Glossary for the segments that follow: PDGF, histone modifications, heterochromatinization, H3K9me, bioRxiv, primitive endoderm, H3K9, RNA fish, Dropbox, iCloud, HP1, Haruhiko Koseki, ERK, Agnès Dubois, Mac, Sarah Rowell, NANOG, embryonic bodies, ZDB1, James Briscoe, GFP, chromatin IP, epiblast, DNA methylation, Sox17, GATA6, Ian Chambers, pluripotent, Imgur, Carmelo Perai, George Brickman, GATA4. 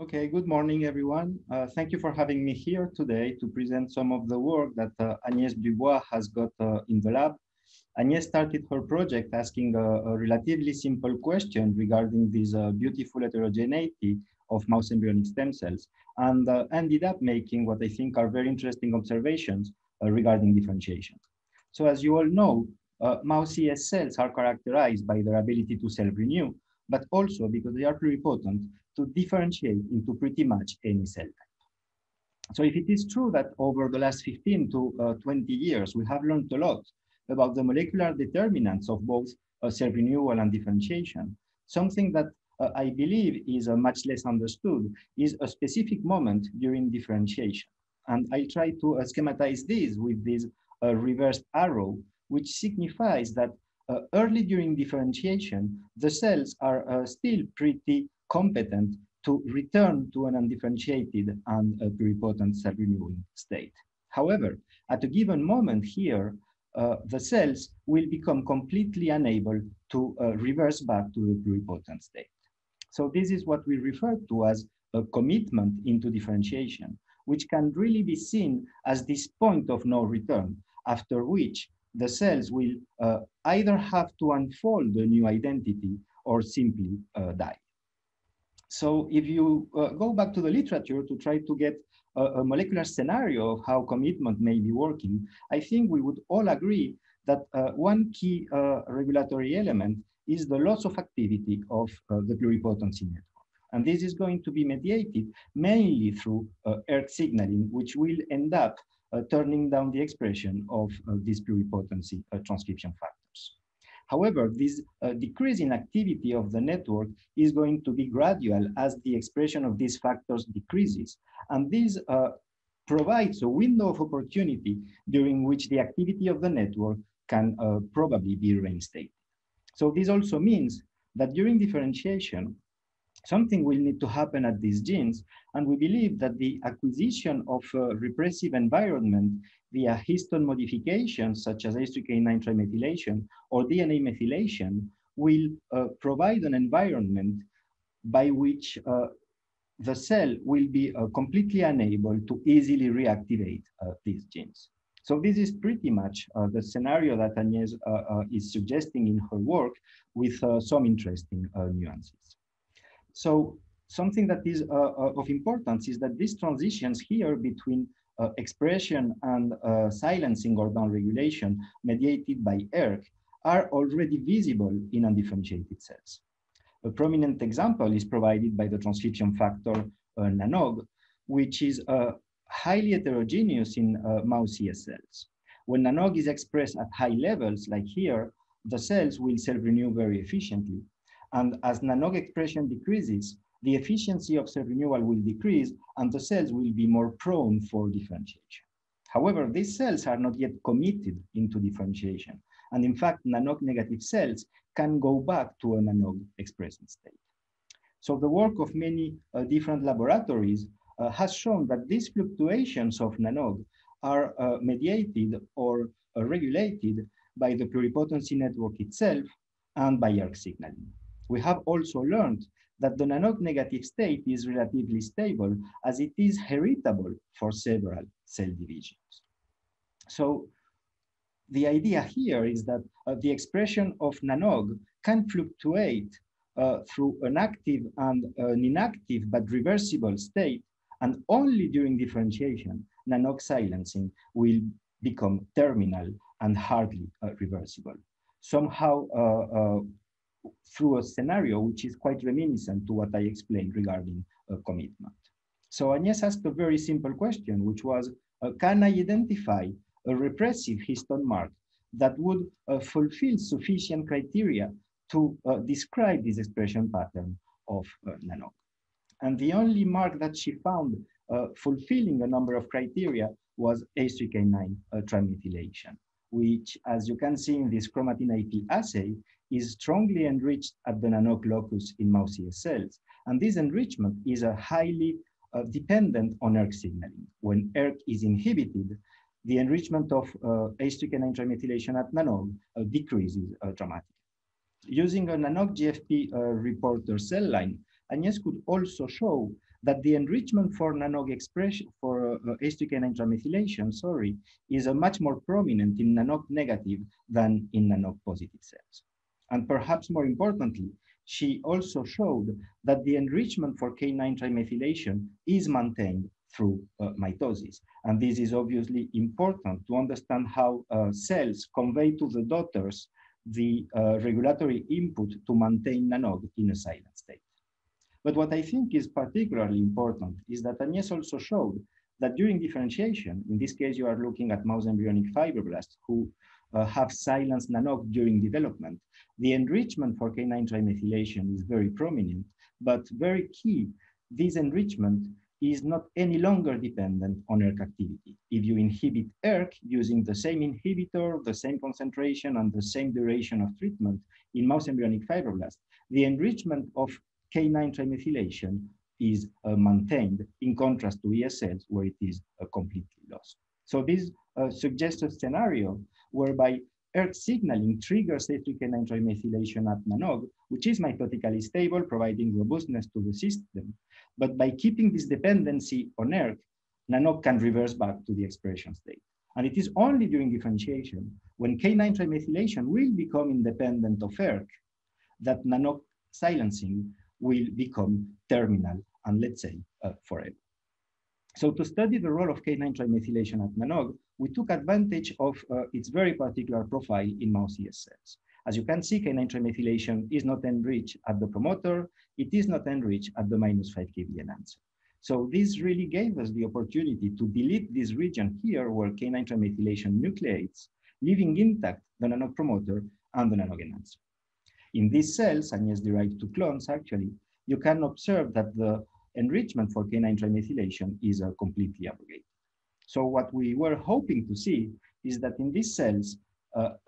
Okay, good morning, everyone. Thank you for having me here today to present some of the work that Agnès Dubois has got in the lab. Agnès started her project asking a relatively simple question regarding this beautiful heterogeneity of mouse embryonic stem cells, and ended up making what I think are very interesting observations regarding differentiation. So as you all know, mouse ES cells are characterized by their ability to self-renew, but also because they are pluripotent to differentiate into pretty much any cell type. So if it is true that over the last 15 to 20 years, we have learned a lot about the molecular determinants of both self-renewal and differentiation, something that I believe is much less understood is a specific moment during differentiation. And I try to schematize this with this reversed arrow, which signifies that early during differentiation, the cells are still pretty competent to return to an undifferentiated and pluripotent self-renewing state. However, at a given moment here, the cells will become completely unable to reverse back to the pluripotent state. So this is what we refer to as a commitment into differentiation, which can really be seen as this point of no return, after which the cells will either have to unfold a new identity or simply die. So if you go back to the literature to try to get a molecular scenario of how commitment may be working, I think we would all agree that one key regulatory element is the loss of activity of the pluripotency network. And this is going to be mediated mainly through ERK signaling, which will end up turning down the expression of these pluripotency transcription factors. However, this decrease in activity of the network is going to be gradual as the expression of these factors decreases. And this provides a window of opportunity during which the activity of the network can probably be reinstated. So this also means that during differentiation, something will need to happen at these genes. And we believe that the acquisition of a repressive environment via histone modifications, such as H3K9 trimethylation or DNA methylation, will provide an environment by which the cell will be completely unable to easily reactivate these genes. So this is pretty much the scenario that Agnès is suggesting in her work, with some interesting nuances. So something that is of importance is that these transitions here between expression and silencing or downregulation mediated by ERK are already visible in undifferentiated cells. A prominent example is provided by the transcription factor NANOG, which is highly heterogeneous in mouse ES cells. When NANOG is expressed at high levels, like here, the cells will self-renew very efficiently. And as NANOG expression decreases, the efficiency of self-renewal will decrease, and the cells will be more prone for differentiation. However, these cells are not yet committed into differentiation. And in fact, NANOG negative cells can go back to a NANOG expressing state. So the work of many different laboratories has shown that these fluctuations of NANOG are mediated or regulated by the pluripotency network itself and by ERK signaling. We have also learned that the NANOG negative state is relatively stable, as it is heritable for several cell divisions. So the idea here is that the expression of NANOG can fluctuate through an active and an inactive but reversible state, and only during differentiation, NANOG silencing will become terminal and hardly reversible. Somehow, through a scenario which is quite reminiscent to what I explained regarding commitment. So Agnès asked a very simple question, which was, can I identify a repressive histone mark that would fulfill sufficient criteria to describe this expression pattern of NANOG? And the only mark that she found fulfilling a number of criteria was H3K9 trimethylation, which, as you can see in this chromatin IP assay, is strongly enriched at the NANOG locus in mouse ES cells. And this enrichment is highly dependent on ERK signaling. When ERK is inhibited, the enrichment of H3K9 trimethylation at NANOG decreases dramatically. Using a NANOG GFP reporter cell line, Agnès could also show that the enrichment for NANOG expression for H3K9 transmethylation, is a much more prominent in NANOG negative than in NANOG positive cells. And perhaps more importantly, she also showed that the enrichment for K9 trimethylation is maintained through mitosis. And this is obviously important to understand how cells convey to the daughters the regulatory input to maintain NANOG in a silent state. But what I think is particularly important is that Agnès also showed that during differentiation, in this case, you are looking at mouse embryonic fibroblasts who have silenced NANOG during development. The enrichment for K9 trimethylation is very prominent, but very key, this enrichment is not any longer dependent on ERK activity. If you inhibit ERK using the same inhibitor, the same concentration, and the same duration of treatment in mouse embryonic fibroblasts, the enrichment of K9 trimethylation is maintained, in contrast to ES cells, where it is completely lost. So this suggestive scenario whereby ERK signaling triggers H3K9 trimethylation at NANOG, which is mitotically stable, providing robustness to the system. But by keeping this dependency on ERK, NANOG can reverse back to the expression state. And it is only during differentiation, when K9 trimethylation will become independent of ERK, that NANOG silencing will become terminal and, let's say, forever. So to study the role of K9 trimethylation at NANOG, we took advantage of its very particular profile in mouse ES cells. As you can see, K9 trimethylation is not enriched at the promoter. It is not enriched at the -5 kV enhancer. So this really gave us the opportunity to delete this region here where K9 trimethylation nucleates, leaving intact the NANOG promoter and the NANOG enhancer. In these cells, and yes, derived to clones actually, you can observe that the enrichment for K9 trimethylation is completely abrogated. So what we were hoping to see is that in these cells,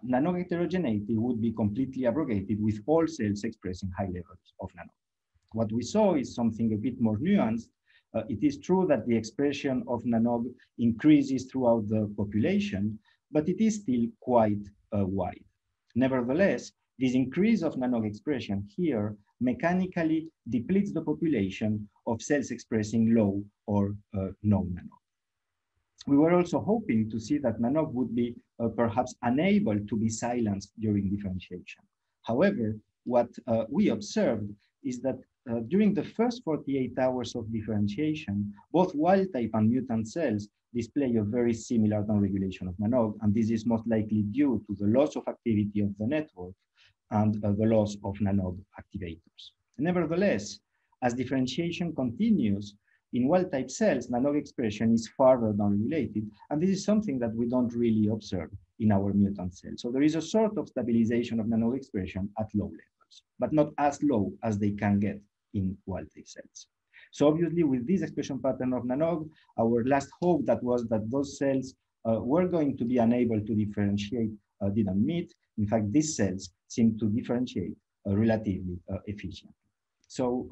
NANOG heterogeneity would be completely abrogated with all cells expressing high levels of NANOG. What we saw is something a bit more nuanced. It is true that the expression of NANOG increases throughout the population, but it is still quite wide. Nevertheless, this increase of NANOG expression here mechanically depletes the population of cells expressing low or no NANOG. We were also hoping to see that NANOG would be perhaps unable to be silenced during differentiation. However, what we observed is that during the first 48 hours of differentiation, both wild-type and mutant cells display a very similar downregulation of NANOG, and this is most likely due to the loss of activity of the network and the loss of NANOG activators. Nevertheless, as differentiation continues, in wild-type cells, NANOG expression is farther downregulated, and this is something that we don't really observe in our mutant cells. So there is a sort of stabilization of NANOG expression at low levels, but not as low as they can get in wild-type cells. So obviously, with this expression pattern of NANOG, our last hope that was that those cells were going to be unable to differentiate didn't meet. In fact, these cells seem to differentiate relatively efficiently. So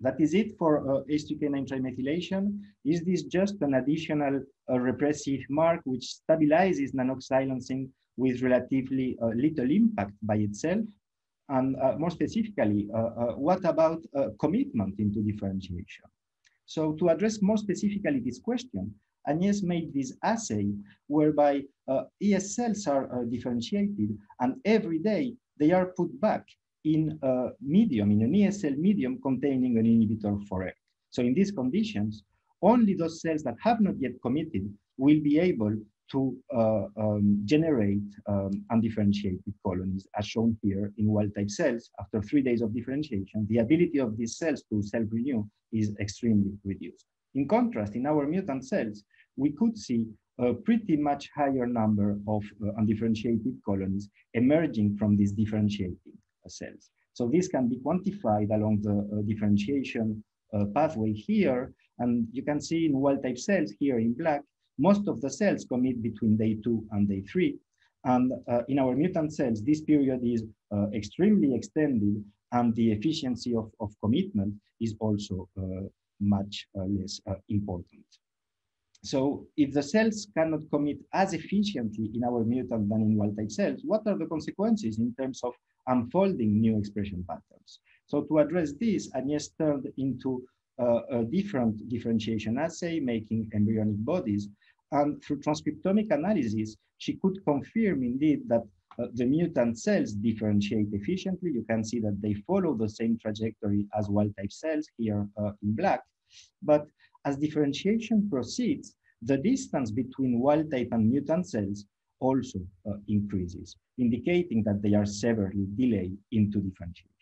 that is it for H3K9 trimethylation. Is this just an additional repressive mark which stabilizes NANOG silencing with relatively little impact by itself? And more specifically, what about commitment into differentiation? So to address more specifically this question, Agnès made this assay whereby ES cells are differentiated, and every day they are put back in a medium, in an ESL medium containing an inhibitor for ERK. So in these conditions, only those cells that have not yet committed will be able to generate undifferentiated colonies, as shown here in wild-type cells. After 3 days of differentiation, the ability of these cells to self-renew is extremely reduced. In contrast, in our mutant cells, we could see a pretty much higher number of undifferentiated colonies emerging from this differentiating cells. So this can be quantified along the differentiation pathway here. And you can see in wild-type cells here in black, most of the cells commit between day 2 and day 3. And in our mutant cells, this period is extremely extended, and the efficiency of commitment is also much less important. So if the cells cannot commit as efficiently in our mutant than in wild-type cells, what are the consequences in terms of unfolding new expression patterns? So to address this, Agnès turned into a different differentiation assay, making embryonic bodies. And through transcriptomic analysis, she could confirm indeed that the mutant cells differentiate efficiently. You can see that they follow the same trajectory as wild-type cells here in black. But as differentiation proceeds, the distance between wild-type and mutant cells also increases, indicating that they are severely delayed into differentiation.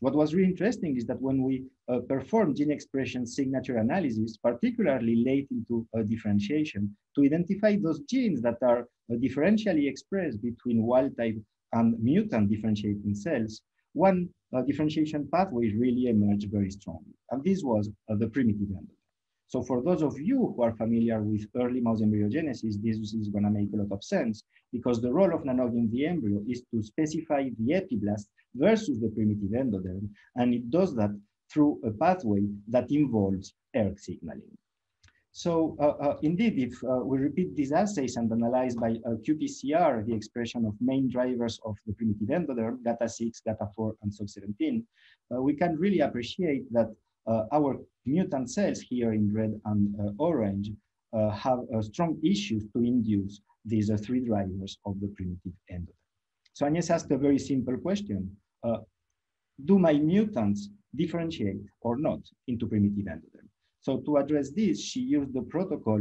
What was really interesting is that when we perform gene expression signature analysis, particularly late into differentiation, to identify those genes that are differentially expressed between wild-type and mutant differentiating cells, one differentiation pathway really emerged very strongly. And this was the primitive endoderm. So for those of you who are familiar with early mouse embryogenesis, this is going to make a lot of sense, because the role of NANOG in the embryo is to specify the epiblast versus the primitive endoderm, and it does that through a pathway that involves ERK signaling. So indeed, if we repeat these assays and analyze by qpcr the expression of main drivers of the primitive endoderm, GATA6, GATA4, and Sox17, we can really appreciate that our mutant cells here in red and orange have strong issues to induce these three drivers of the primitive endoderm. So Agnès asked a very simple question. Do my mutants differentiate or not into primitive endoderm? So to address this, she used the protocol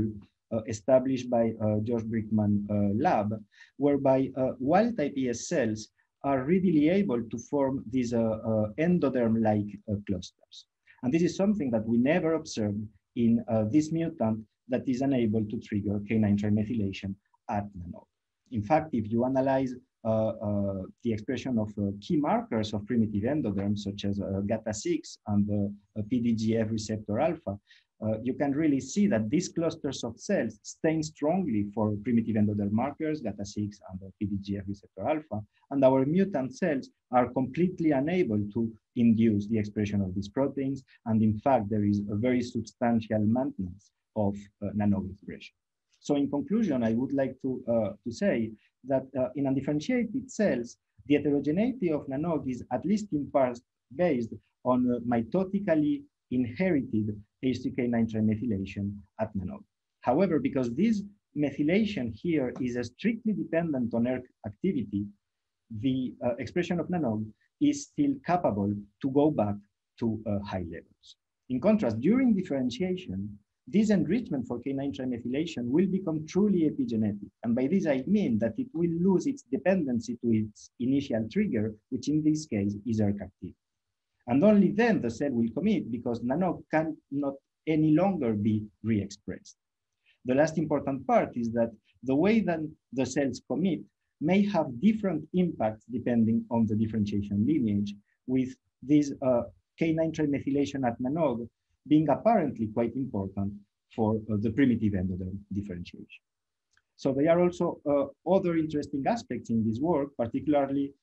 established by George Brickman lab, whereby wild-type ES cells are readily able to form these endoderm-like clusters. And this is something that we never observed in this mutant that is unable to trigger K9 trimethylation at NANOG. In fact, if you analyze the expression of key markers of primitive endoderms, such as GATA6 and PDGF receptor alpha, you can really see that these clusters of cells stain strongly for primitive endoderm markers, GATA6 and PDGF receptor alpha, and our mutant cells are completely unable to induce the expression of these proteins, and in fact, there is a very substantial maintenance of NANOG expression. So in conclusion, I would like to say that in undifferentiated cells, the heterogeneity of NANOG is at least in part based on mitotically inherited H3K9 trimethylation at NANOG. However, because this methylation here is strictly dependent on ERK activity, the expression of NANOG is still capable to go back to high levels. In contrast, during differentiation, this enrichment for K9 trimethylation will become truly epigenetic. And by this, I mean that it will lose its dependency to its initial trigger, which in this case is ERK activity. And only then the cell will commit, because NANOG cannot any longer be re-expressed. The last important part is that the way that the cells commit may have different impacts depending on the differentiation lineage, with this K9 trimethylation at NANOG being apparently quite important for the primitive endoderm differentiation. So there are also other interesting aspects in this work, particularly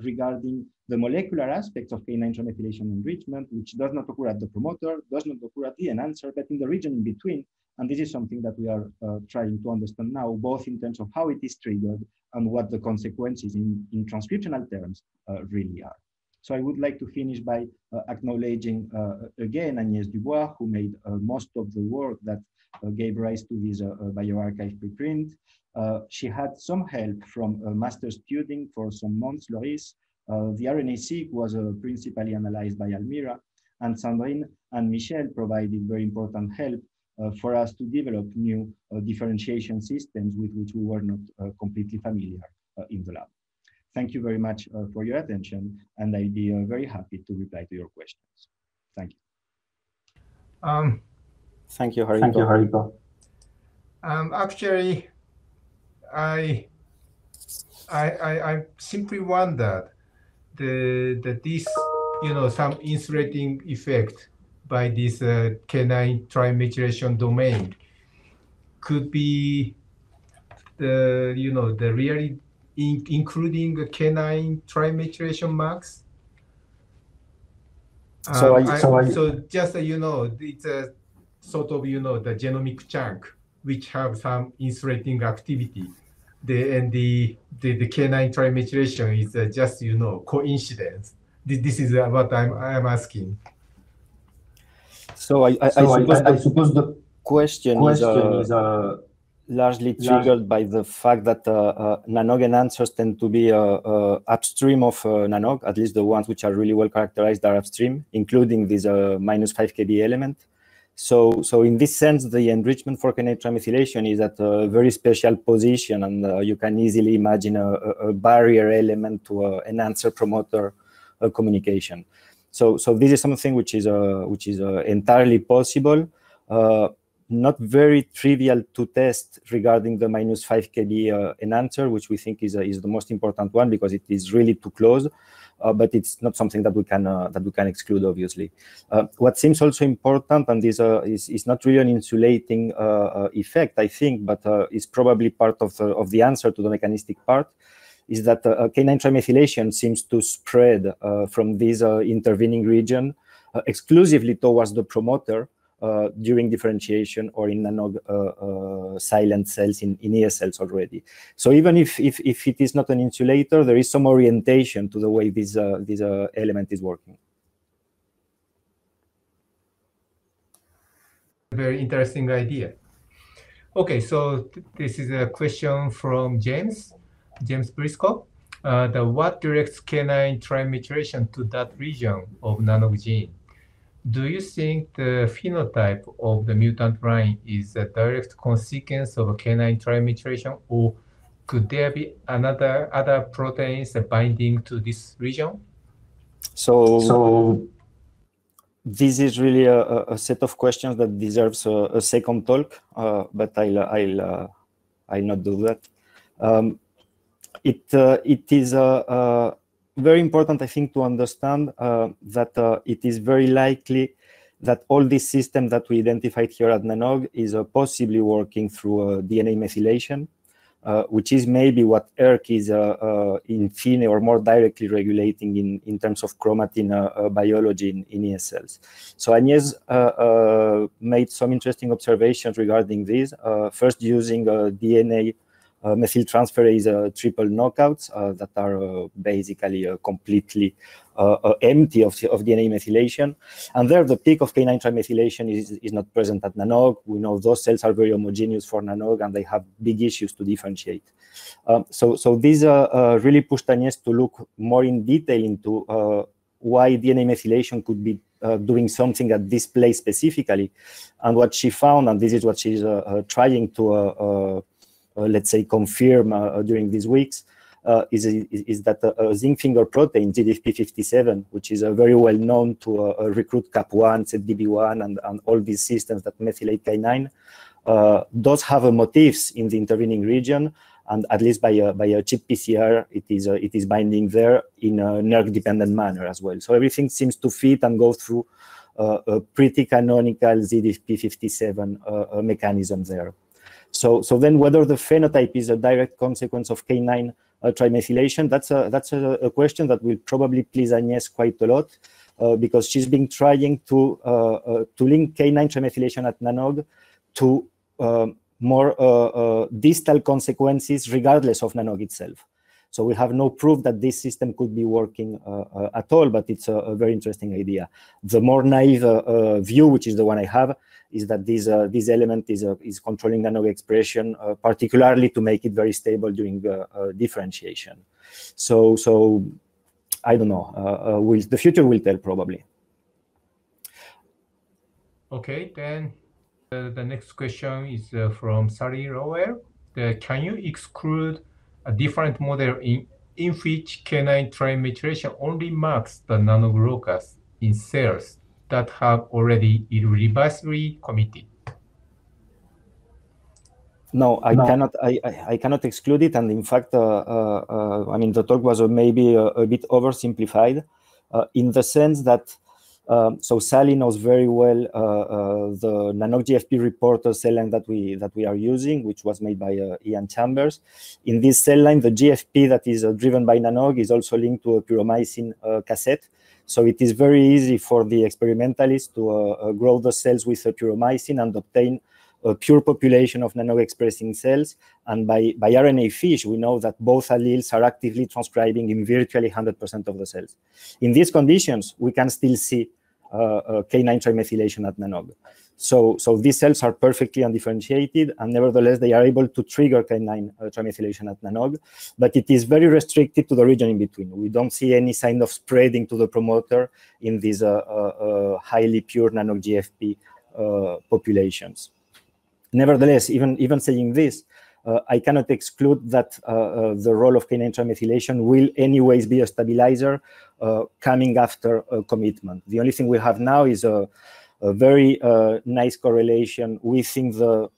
regarding the molecular aspects of K9 trimethylation enrichment, which does not occur at the promoter, does not occur at the enhancer, but in the region in between. And this is something that we are trying to understand now, both in terms of how it is triggered and what the consequences in transcriptional terms really are. So I would like to finish by acknowledging again Agnès Dubois, who made most of the work that gave rise to this bioRxiv preprint. She had some help from a master's student for some months, Loris. The RNA-seq was principally analyzed by Almira, and Sandrine and Michel provided very important help for us to develop new differentiation systems with which we were not completely familiar in the lab. Thank you very much for your attention, and I'd be very happy to reply to your questions. Thank you. Thank you, Haruhiko. Thank you, Haruhiko. Actually, I simply wondered that this, some insulating effect by this K9 trimethylation domain could be the, the really including K9 trimethylation marks. So just it's a sort of the genomic chunk which have some insulating activity. The K9 trimethylation is just coincidence. This is what I'm asking. So I suppose the question is largely triggered by the fact that NANOG enhancers tend to be upstream of NANOG, at least the ones which are really well characterized are upstream, including this -5 kb element. So in this sense, the enrichment for kinase trimethylation is at a very special position, and you can easily imagine a barrier element to enhancer promoter communication. So this is something which is entirely possible, not very trivial to test regarding the -5 kb enhancer, which we think is the most important one because it is really too close. But it's not something that we can exclude, obviously. What seems also important, and this is not really an insulating effect, I think, but is probably part of the answer to the mechanistic part, is that K9 trimethylation seems to spread from this intervening region exclusively towards the promoter during differentiation or in NANOG silent cells in ES cells already. So even if it is not an insulator, there is some orientation to the way this element is working. Very interesting idea. Okay, so this is a question from James Briscoe. What directs K9 trimethylation to that region of NANOG gene? Do you think the phenotype of the mutant line is a direct consequence of K9 trimethylation, or could there be other proteins binding to this region? So this is really a set of questions that deserves a second talk, but I'll not do that. It is very important, I think, to understand that it is very likely that all this system that we identified here at NANOG is possibly working through DNA methylation, which is maybe what ERK is in fine or more directly regulating in terms of chromatin biology in ES cells. So Agnès made some interesting observations regarding this, first using DNA methyltransferase triple knockouts that are basically completely empty of DNA methylation. And there, the peak of K9 trimethylation is not present at NANOG. We know those cells are very homogeneous for NANOG, and they have big issues to differentiate. So these really pushed Agnès to look more in detail into why DNA methylation could be doing something at this place specifically. And what she found, and this is what she's trying to let's say confirm during these weeks, is that zinc finger protein, ZDFP57, which is very well known to recruit CAP1, ZDB1, and all these systems that methylate K9, does have motifs in the intervening region, and at least by a qpcr, it is binding there in a NERC-dependent manner as well. So everything seems to fit and go through a pretty canonical ZDFP57 mechanism there. So then, whether the phenotype is a direct consequence of K9 trimethylation, that's a question that will probably please Agnès quite a lot, because she's been trying to link K9 trimethylation at NANOG to more distal consequences, regardless of NANOG itself. So we have no proof that this system could be working at all, but it's a very interesting idea. The more naive view, which is the one I have, is that this element is controlling NANOG expression, particularly to make it very stable during differentiation. So I don't know. The future will tell, probably. Okay, then the next question is from Sarah Rowell. Can you exclude a different model in which K9 trimethylation only marks the NANOG locus in cells that have already irreversibly committed? No, I cannot. I cannot exclude it, and in fact, I mean, the talk was maybe a bit oversimplified, in the sense that. So Sally knows very well the NANOG GFP reporter cell line that we are using, which was made by Ian Chambers. In this cell line, the GFP that is driven by NANOG is also linked to a pyromycin cassette. So it is very easy for the experimentalists to grow the cells with pyromycin and obtain a pure population of NANOG expressing cells. And by RNA fish, we know that both alleles are actively transcribing in virtually 100% of the cells. In these conditions, we can still see K9 trimethylation at NANOG. So these cells are perfectly undifferentiated, and nevertheless, they are able to trigger K9 trimethylation at NANOG, but it is very restricted to the region in between. We don't see any sign of spreading to the promoter in these highly pure NANOG GFP populations. Nevertheless, even saying this, I cannot exclude that the role of K9 trimethylation will anyways be a stabilizer coming after a commitment. The only thing we have now is a very nice correlation within the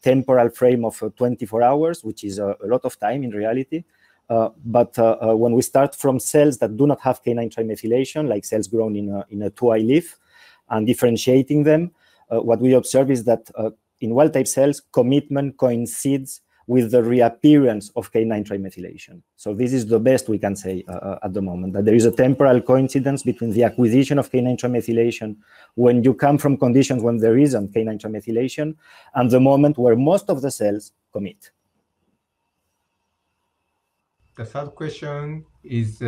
temporal frame of 24 hours, which is a lot of time in reality. But when we start from cells that do not have K9 trimethylation, like cells grown in a 2i leaf, and differentiating them, what we observe is that in wild-type cells, commitment coincides with the reappearance of K9 trimethylation. So this is the best we can say at the moment, that there is a temporal coincidence between the acquisition of K9 trimethylation when you come from conditions when there isn't K9 trimethylation and the moment where most of the cells commit. The third question is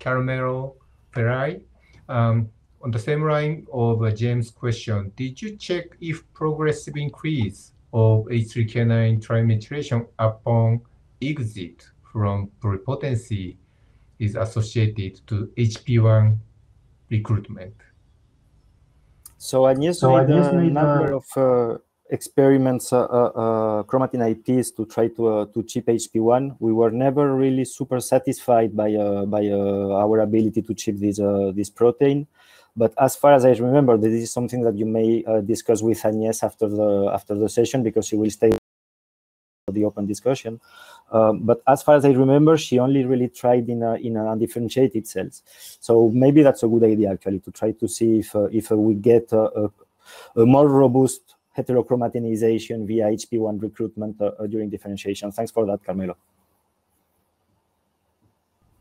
Carmelo Perai. On the same line of James' question, did you check if progressive increase of H3K9 trimethylation upon exit from pluripotency is associated to HP1 recruitment? So Agnès made a number of experiments, chromatin IPs to try to chip HP1. We were never really super satisfied by our ability to chip this protein. But as far as I remember, this is something that you may discuss with Agnès after the session, because she will stay for the open discussion. But as far as I remember, she only really tried in undifferentiated cells. So maybe that's a good idea, actually, to try to see if we get a more robust heterochromatinization via HP1 recruitment during differentiation. Thanks for that, Carmelo.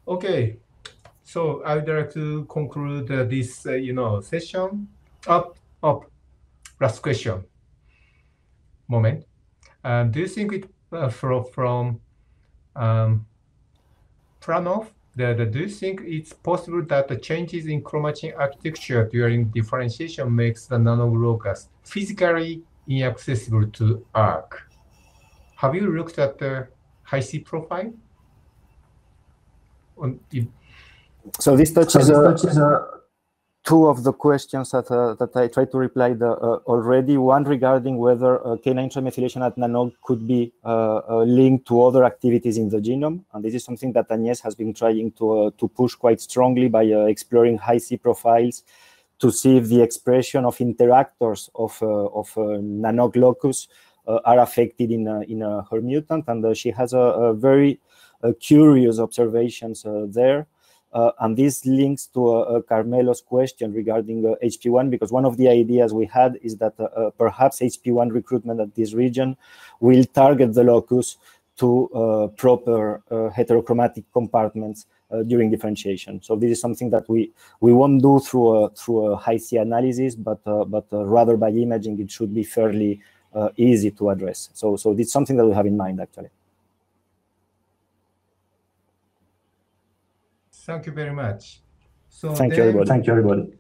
Okay. So I would like to conclude this, session. Last question. Moment. Do you think it from Pranov? Do you think it's possible that the changes in chromatin architecture during differentiation makes the nanolocus physically inaccessible to ERK? Have you looked at the Hi-C profile? So this touches two of the questions that I tried to reply already. One regarding whether K9 trimethylation at NANOG could be linked to other activities in the genome. And this is something that Agnès has been trying to push quite strongly by exploring Hi-C profiles to see if the expression of interactors of NANOG locus are affected in her mutant. And she has a very curious observations there. And this links to Carmelo's question regarding HP1, because one of the ideas we had is that perhaps HP1 recruitment at this region will target the locus to proper heterochromatic compartments during differentiation. So this is something that we won't do through a Hi-C analysis, but rather by imaging. It should be fairly easy to address. So it's something that we have in mind, actually. Thank you very much. So thank you, everybody.